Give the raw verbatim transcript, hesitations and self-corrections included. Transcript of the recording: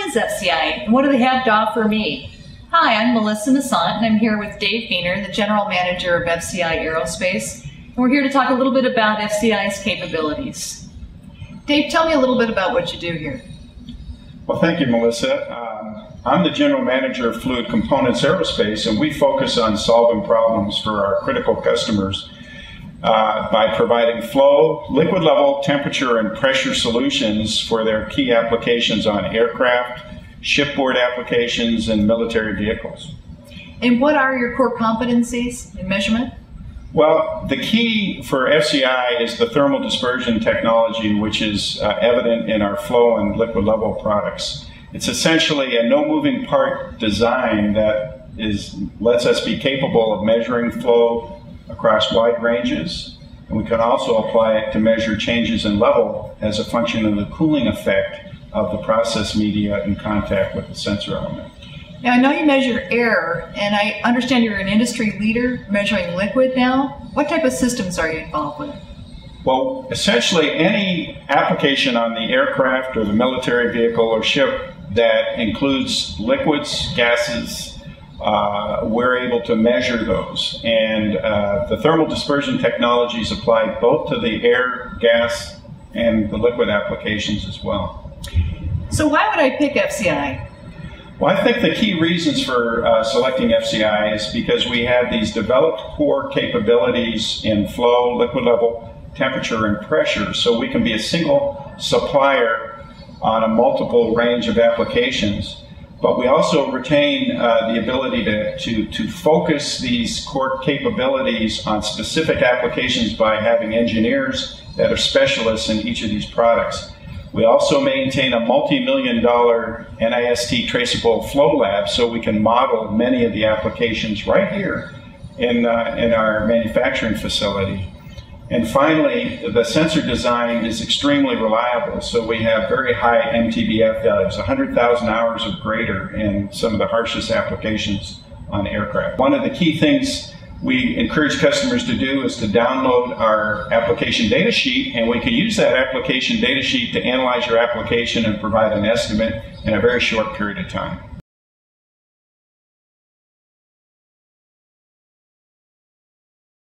is F C I and what do they have to offer me? Hi, I'm Melissa Massant, and I'm here with Dave Feener, the General Manager of F C I Aerospace. And we're here to talk a little bit about F C I's capabilities. Dave, tell me a little bit about what you do here. Well, thank you, Melissa. Uh, I'm the General Manager of Fluid Components Aerospace, and we focus on solving problems for our critical customers Uh, by providing flow, liquid level, temperature, and pressure solutions for their key applications on aircraft, shipboard applications, and military vehicles. And what are your core competencies in measurement? Well, the key for F C I is the thermal dispersion technology, which is uh, evident in our flow and liquid level products. It's essentially a no moving part design that is, lets us be capable of measuring flow across wide ranges, and we can also apply it to measure changes in level as a function of the cooling effect of the process media in contact with the sensor element. Now, I know you measure air, and I understand you're an industry leader measuring liquid now. What type of systems are you involved with? Well, essentially any application on the aircraft or the military vehicle or ship that includes liquids, gases, Uh, we're able to measure those, and uh, the thermal dispersion technology is applied both to the air, gas, and the liquid applications as well. So why would I pick F C I? Well, I think the key reasons for uh, selecting F C I is because we have these developed core capabilities in flow, liquid level, temperature, and pressure, so we can be a single supplier on a multiple range of applications. But we also retain uh, the ability to, to, to focus these core capabilities on specific applications by having engineers that are specialists in each of these products. We also maintain a multi-million dollar NIST traceable flow lab, so we can model many of the applications right here in, uh, in our manufacturing facility. And finally, the sensor design is extremely reliable, so we have very high M T B F values, one hundred thousand hours or greater in some of the harshest applications on aircraft. One of the key things we encourage customers to do is to download our application data sheet, and we can use that application data sheet to analyze your application and provide an estimate in a very short period of time.